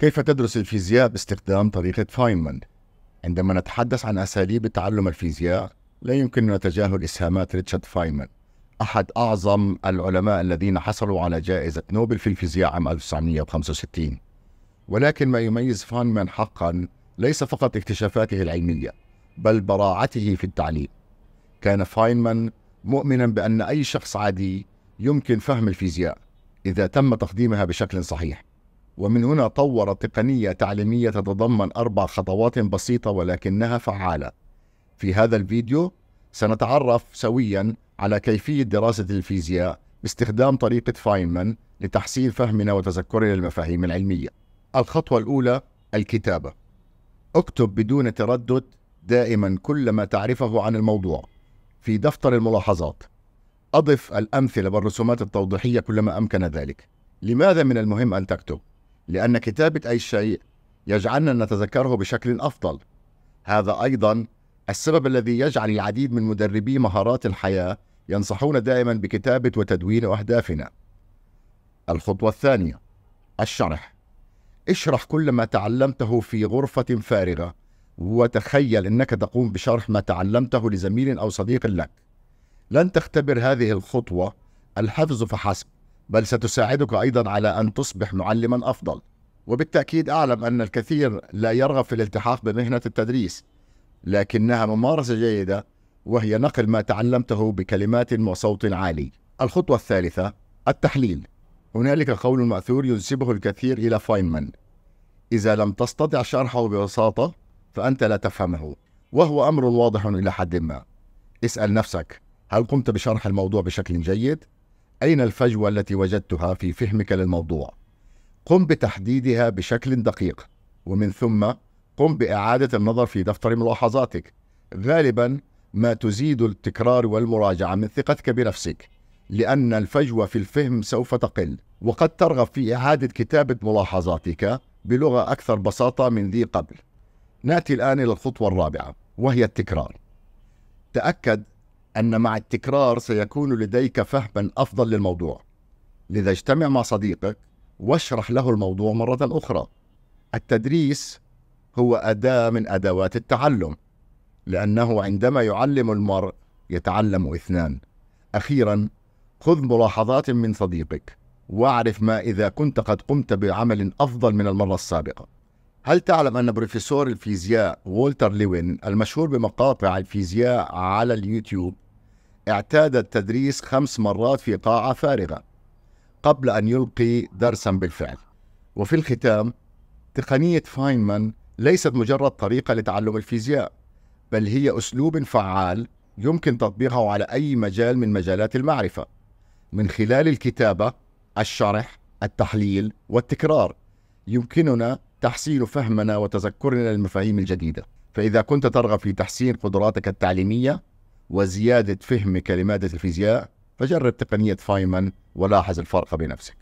كيف تدرس الفيزياء باستخدام طريقة فاينمان؟ عندما نتحدث عن أساليب تعلم الفيزياء، لا يمكننا تجاهل إسهامات ريتشارد فاينمان، أحد أعظم العلماء الذين حصلوا على جائزة نوبل في الفيزياء عام 1965. ولكن ما يميز فاينمان حقاً ليس فقط اكتشافاته العلمية، بل براعته في التعليم. كان فاينمان مؤمناً بأن أي شخص عادي يمكن فهم الفيزياء إذا تم تقديمها بشكل صحيح. ومن هنا طور تقنية تعليمية تتضمن 4 خطوات بسيطة ولكنها فعالة. في هذا الفيديو سنتعرف سوياً على كيفية دراسة الفيزياء باستخدام طريقة فاينمان لتحسين فهمنا وتذكرنا للمفاهيم العلمية. الخطوة الأولى: الكتابة. اكتب بدون تردد دائماً كل ما تعرفه عن الموضوع في دفتر الملاحظات. أضف الأمثلة والرسومات التوضيحية كلما أمكن ذلك. لماذا من المهم أن تكتب؟ لأن كتابة أي شيء يجعلنا نتذكره بشكل أفضل. هذا أيضاً السبب الذي يجعل العديد من مدربي مهارات الحياة ينصحون دائماً بكتابة وتدوين أهدافنا. الخطوة الثانية: الشرح. اشرح كل ما تعلمته في غرفة فارغة، وتخيل أنك تقوم بشرح ما تعلمته لزميل أو صديق لك. لن تختبر هذه الخطوة الحفظ فحسب، بل ستساعدك أيضا على أن تصبح معلما أفضل. وبالتأكيد أعلم أن الكثير لا يرغب في الالتحاق بمهنة التدريس، لكنها ممارسة جيدة، وهي نقل ما تعلمته بكلمات وصوت عالي. الخطوة الثالثة: التحليل. هنالك قول مأثور ينسبه الكثير إلى فاينمان: إذا لم تستطع شرحه ببساطة فأنت لا تفهمه، وهو أمر واضح إلى حد ما. اسأل نفسك: هل قمت بشرح الموضوع بشكل جيد؟ أين الفجوة التي وجدتها في فهمك للموضوع؟ قم بتحديدها بشكل دقيق، ومن ثم قم بإعادة النظر في دفتر ملاحظاتك. غالبا ما تزيد التكرار والمراجعة من ثقتك بنفسك، لأن الفجوة في الفهم سوف تقل، وقد ترغب في إعادة كتابة ملاحظاتك بلغة أكثر بساطة من ذي قبل. نأتي الآن إلى الخطوة الرابعة، وهي التكرار. تأكد أن مع التكرار سيكون لديك فهما أفضل للموضوع. لذا اجتمع مع صديقك واشرح له الموضوع مرة أخرى. التدريس هو أداة من أدوات التعلم، لأنه عندما يعلم المرء يتعلم اثنان. أخيرا، خذ ملاحظات من صديقك، واعرف ما إذا كنت قد قمت بعمل أفضل من المرة السابقة. هل تعلم أن بروفيسور الفيزياء وولتر ليوين المشهور بمقاطع الفيزياء على اليوتيوب اعتاد التدريس 5 مرات في قاعة فارغة قبل أن يلقي درسا بالفعل؟ وفي الختام، تقنية فاينمان ليست مجرد طريقة لتعلم الفيزياء، بل هي أسلوب فعال يمكن تطبيقه على أي مجال من مجالات المعرفة، من خلال الكتابة، الشرح، التحليل، والتكرار. يمكننا تحسين فهمنا وتذكرنا للمفاهيم الجديدة. فإذا كنت ترغب في تحسين قدراتك التعليمية وزيادة فهمك لمادة الفيزياء، فجرب تقنية فاينمان ولاحظ الفرق بنفسك.